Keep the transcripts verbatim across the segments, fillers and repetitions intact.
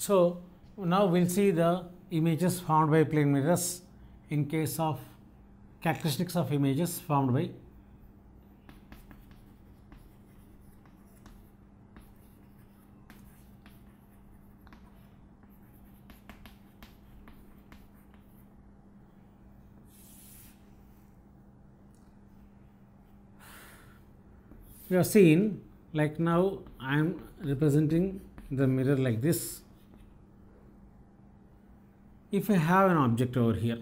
So now we'll see the images formed by plane mirrors in case of characteristics of images formed by we have seen. Like now I am representing the mirror like this. If I have an object over here,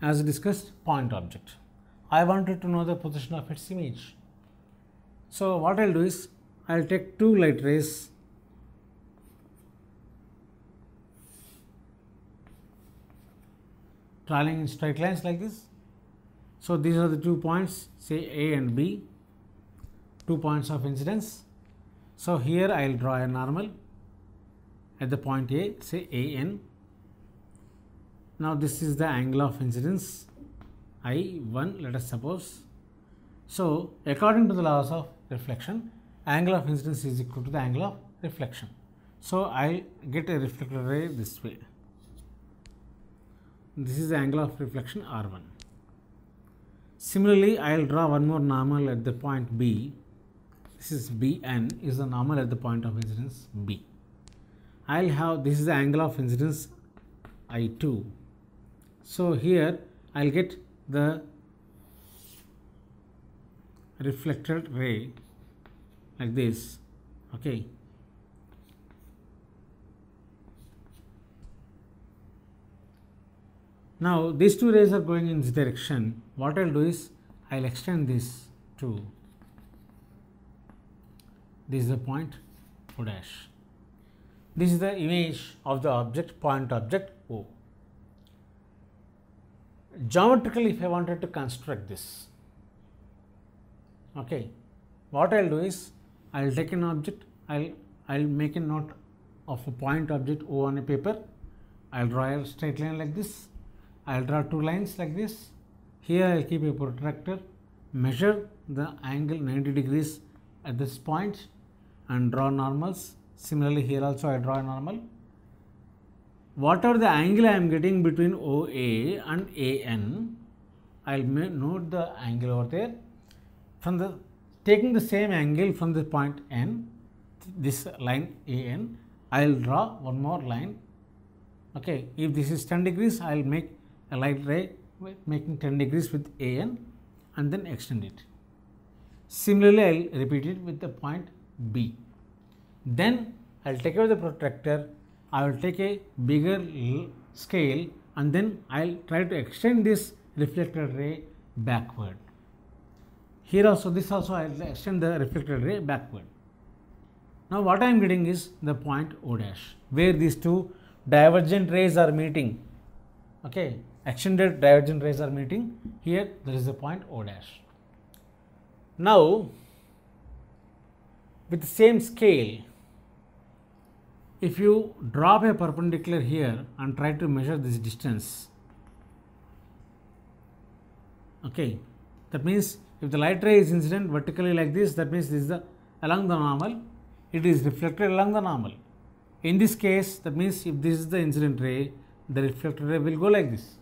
as discussed, point object, I wanted to know the position of its image. So what I will do is, I will take two light rays traveling in straight lines like this. So these are the two points, say A and B, two points of incidence. So here I will draw a normal at the point A, say A N. Now this is the angle of incidence I one, let us suppose. So according to the laws of reflection, angle of incidence is equal to the angle of reflection. So I get a reflected ray this way. This is the angle of reflection R one. Similarly, I will draw one more normal at the point B. This is B N, is the normal at the point of incidence B. I will have, this is the angle of incidence I two. So here I will get the reflected ray like this, okay. Now these two rays are going in this direction. What I will do is, I will extend this to, this is the point O dash. This is the image of the object, point object O. Geometrically, if I wanted to construct this, okay, what I will do is, I will take an object, I will I will make a note of a point object O on a paper. I will draw a straight line like this, I will draw two lines like this. Here I will keep a protractor, measure the angle ninety degrees at this point and draw normals. Similarly, here also I draw a normal. Whatever the angle I am getting between O A and A N, I will note the angle over there. From the taking the same angle from the point N, this line A N, I will draw one more line. Okay, if this is ten degrees, I will make a light ray making ten degrees with A N and then extend it. Similarly, I will repeat it with the point B. Then I will take away the protractor, I will take a bigger scale and then I will try to extend this reflected ray backward. Here also, this also I will extend the reflected ray backward. Now what I am getting is the point O dash, where these two divergent rays are meeting, okay, extended divergent rays are meeting. Here there is the point O dash. Now with the same scale, if you drop a perpendicular here and try to measure this distance, okay, that means if the light ray is incident vertically like this, that means this is the along the normal, it is reflected along the normal. In this case, that means if this is the incident ray, the reflected ray will go like this.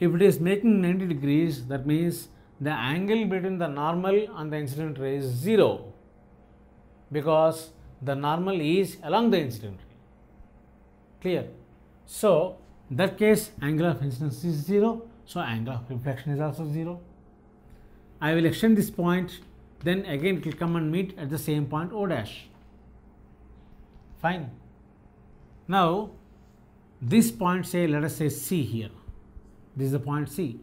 If it is making ninety degrees, that means the angle between the normal and the incident ray is zero, because the normal is along the incident ray. Clear? So in that case, angle of incidence is zero, so angle of reflection is also zero. I will extend this point, then again it will come and meet at the same point O dash. Fine. Now this point, say, let us say C here. This is the point C.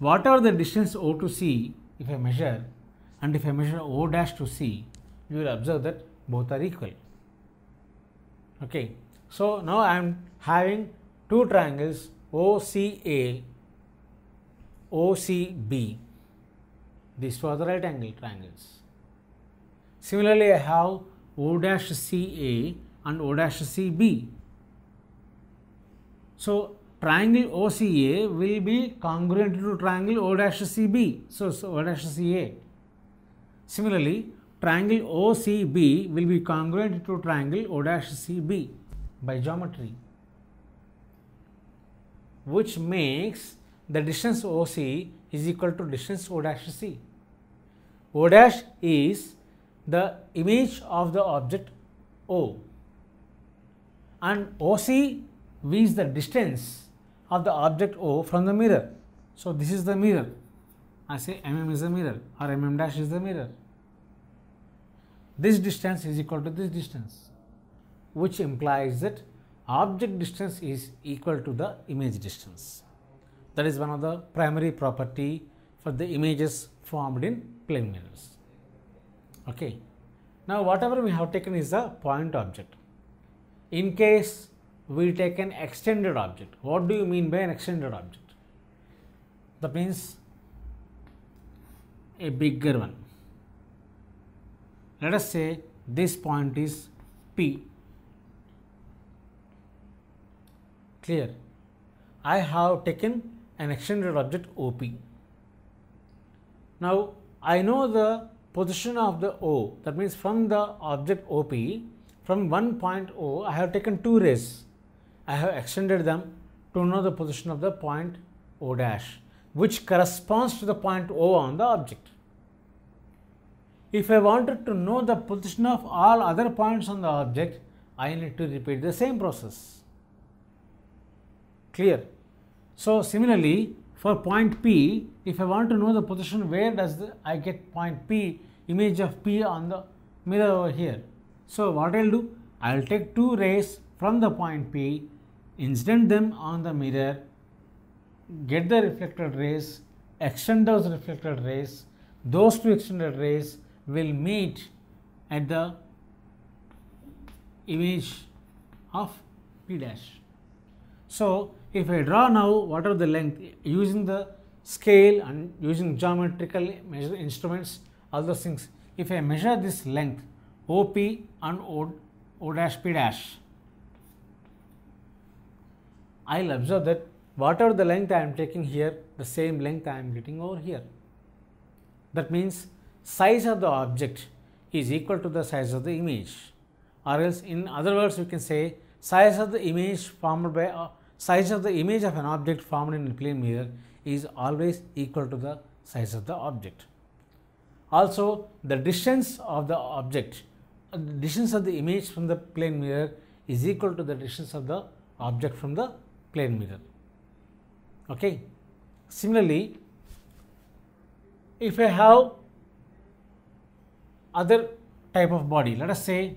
Whatever the distance O to C, if I measure, and if I measure O dash to C, you will observe that both are equal. Okay. So now I am having two triangles O C A, O C B. These two are the right angle triangles. Similarly, I have O dash C A and O dash C B. So triangle O C A will be congruent to triangle O dash C B, so, so O dash C A. Similarly, triangle O C B will be congruent to triangle O C B by geometry, which makes the distance O C is equal to distance O C. O dash is the image of the object O, and O C is the distance of the object O from the mirror. So, this is the mirror. I say mm is the mirror, or mm dash is the mirror. This distance is equal to this distance, which implies that object distance is equal to the image distance. That is one of the primary property for the images formed in plane mirrors. Okay. Now, whatever we have taken is a point object. In case we take an extended object, what do you mean by an extended object? That means a bigger one. Let us say this point is P. Clear? I have taken an extended object O P. Now, I know the position of the O, that means from the object O P, from one point O, I have taken two rays. I have extended them to know the position of the point O dash, which corresponds to the point O on the object. If I wanted to know the position of all other points on the object, I need to repeat the same process. Clear? So, similarly, for point P, if I want to know the position, where does the, I get point P, image of P on the mirror over here. So, what I will do? I will take two rays from the point P, incident them on the mirror, get the reflected rays, extend those reflected rays, those two extended rays will meet at the image of P dash. So, if I draw now what are the length using the scale and using geometrical measure instruments, all those things, if I measure this length O P and O, O dash P dash, I will observe that whatever the length I am taking here, the same length I am getting over here. That means size of the object is equal to the size of the image, or else in other words we can say size of the image formed by uh, size of the image of an object formed in a plane mirror is always equal to the size of the object. Also, the distance of the object, uh, the distance of the image from the plane mirror is equal to the distance of the object from the plane mirror. Okay. Similarly, if I have other type of body, let us say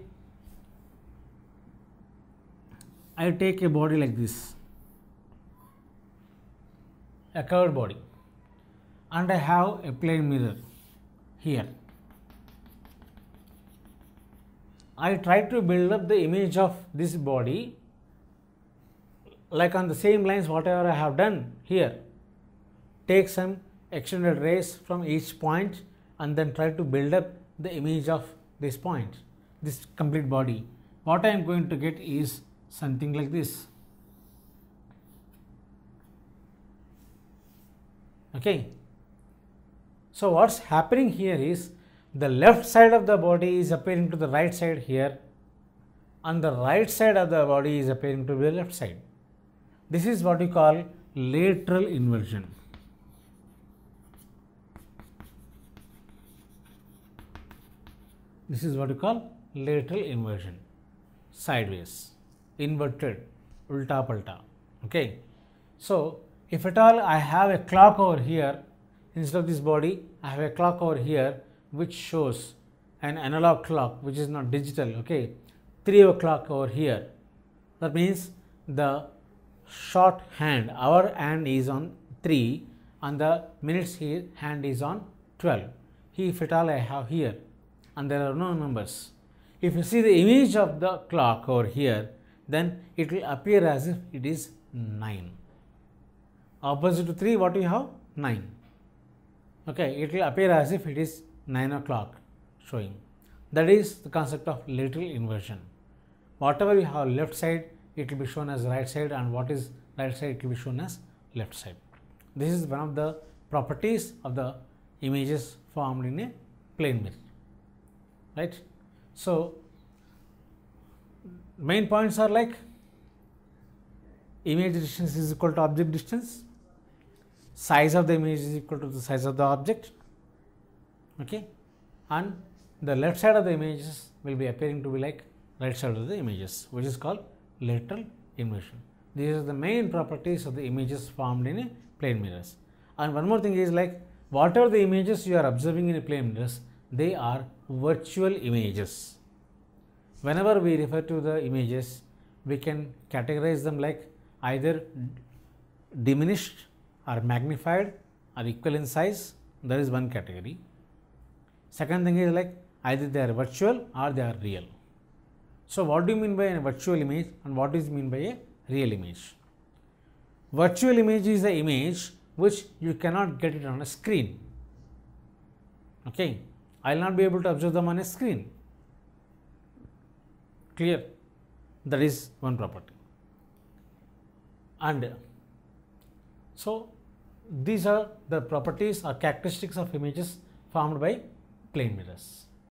I will take a body like this, a curved body, and I have a plane mirror here. I try to build up the image of this body like on the same lines whatever I have done here. Take some extended rays from each point and then try to build up the image of this point, this complete body. What I am going to get is something like this. Okay. So, what is happening here is the left side of the body is appearing to the right side here, and the right side of the body is appearing to the left side. This is what we call lateral inversion. This is what we call lateral inversion, sideways, inverted, ulta palta. Okay. So, if at all I have a clock over here, instead of this body, I have a clock over here which shows an analog clock which is not digital. Okay. three o'clock over here. That means the short hand, our hand is on three and the minutes here hand is on twelve. Here, if at all I have here, and there are no numbers. If you see the image of the clock over here, then it will appear as if it is nine. Opposite to three, what do you have? nine. Okay, it will appear as if it is nine o'clock showing. That is the concept of lateral inversion. Whatever you have left side, it will be shown as right side, and what is right side, it will be shown as left side. This is one of the properties of the images formed in a plane mirror. right. So, main points are like image distance is equal to object distance, size of the image is equal to the size of the object, okay, and the left side of the images will be appearing to be like right side of the images, which is called lateral inversion. These are the main properties of the images formed in a plane mirrors. And one more thing is like whatever the images you are observing in a plane mirrors, they are virtual images. Whenever we refer to the images, we can categorize them like either diminished or magnified or equal in size. That is one category. Second thing is like either they are virtual or they are real. So, what do you mean by a virtual image and what is mean by a real image? Virtual image is an image which you cannot get it on a screen. Okay, I will not be able to observe them on a screen. Clear? That is one property. And so, these are the properties or characteristics of images formed by plane mirrors.